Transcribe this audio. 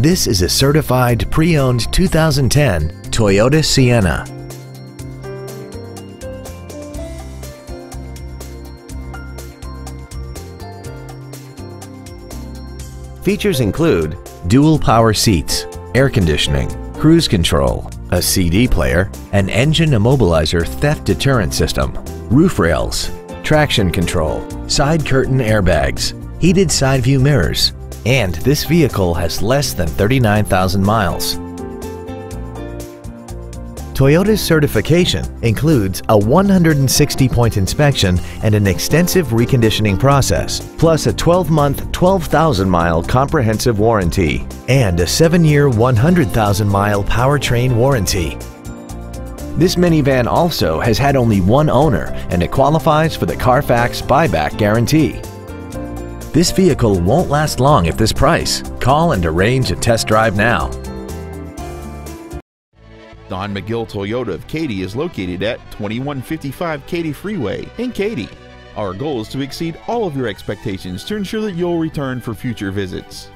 This is a certified pre-owned 2010 Toyota Sienna. Features include dual power seats, air conditioning, cruise control, a CD player, an engine immobilizer theft deterrent system, roof rails, traction control, side curtain airbags, heated side view mirrors, and this vehicle has less than 39,000 miles. Toyota's certification includes a 160-point inspection and an extensive reconditioning process, plus a 12-month, 12,000-mile comprehensive warranty and a 7-year, 100,000-mile powertrain warranty. This minivan also has had only one owner and it qualifies for the Carfax buyback guarantee. This vehicle won't last long at this price. Call and arrange a test drive now. Don McGill Toyota of Katy is located at 2155 Katy Freeway in Katy. Our goal is to exceed all of your expectations to ensure that you'll return for future visits.